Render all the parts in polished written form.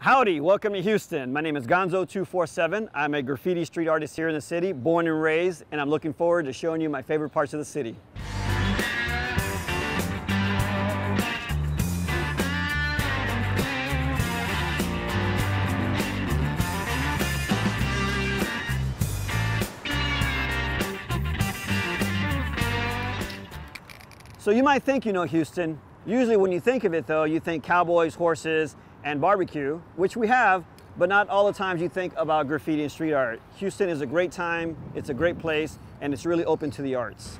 Howdy, welcome to Houston. My name is Gonzo247. I'm a graffiti street artist here in the city, born and raised, and I'm looking forward to showing you my favorite parts of the city. So you might think you know Houston. Usually when you think of it though, you think cowboys, horses, and barbecue, which we have, but not all the times you think about graffiti and street art. Houston is a great time, it's a great place, and it's really open to the arts.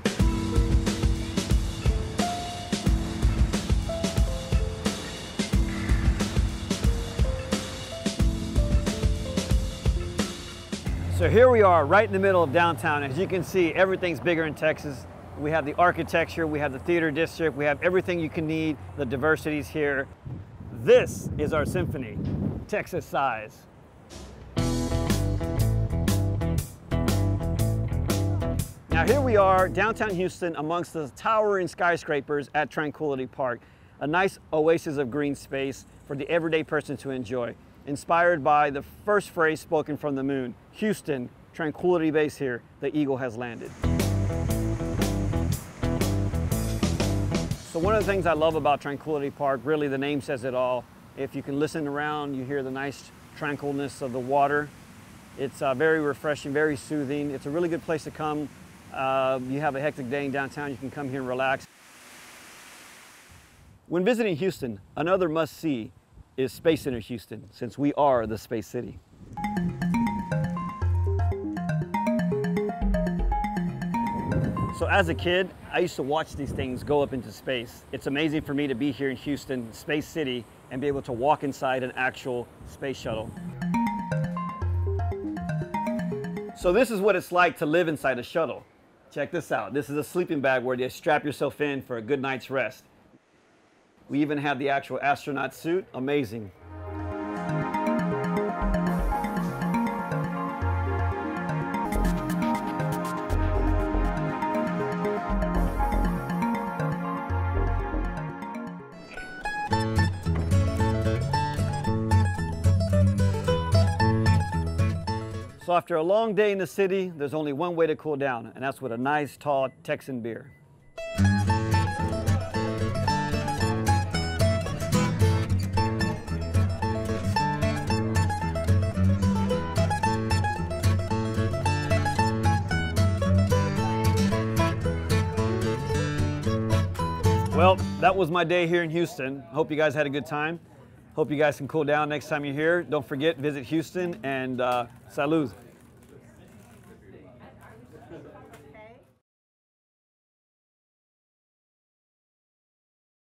So here we are right in the middle of downtown. As you can see, everything's bigger in Texas. We have the architecture, we have the theater district, we have everything you can need, the diversity's here. This is our symphony, Texas size. Now here we are, downtown Houston, amongst the towering skyscrapers at Tranquility Park, a nice oasis of green space for the everyday person to enjoy, inspired by the first phrase spoken from the moon, Houston, Tranquility Base here, the eagle has landed. So one of the things I love about Tranquility Park, really the name says it all. If you can listen around, you hear the nice tranquilness of the water. It's very refreshing, very soothing. It's a really good place to come. You have a hectic day in downtown, you can come here and relax. When visiting Houston, another must-see is Space Center Houston, since we are the Space City. So as a kid, I used to watch these things go up into space. It's amazing for me to be here in Houston, Space City, and be able to walk inside an actual space shuttle. So this is what it's like to live inside a shuttle. Check this out. This is a sleeping bag where you strap yourself in for a good night's rest. We even have the actual astronaut suit. Amazing. So after a long day in the city, there's only one way to cool down, and that's with a nice, tall Texan beer. Well, that was my day here in Houston. Hope you guys had a good time. Hope you guys can cool down next time you're here. Don't forget, visit Houston and salud.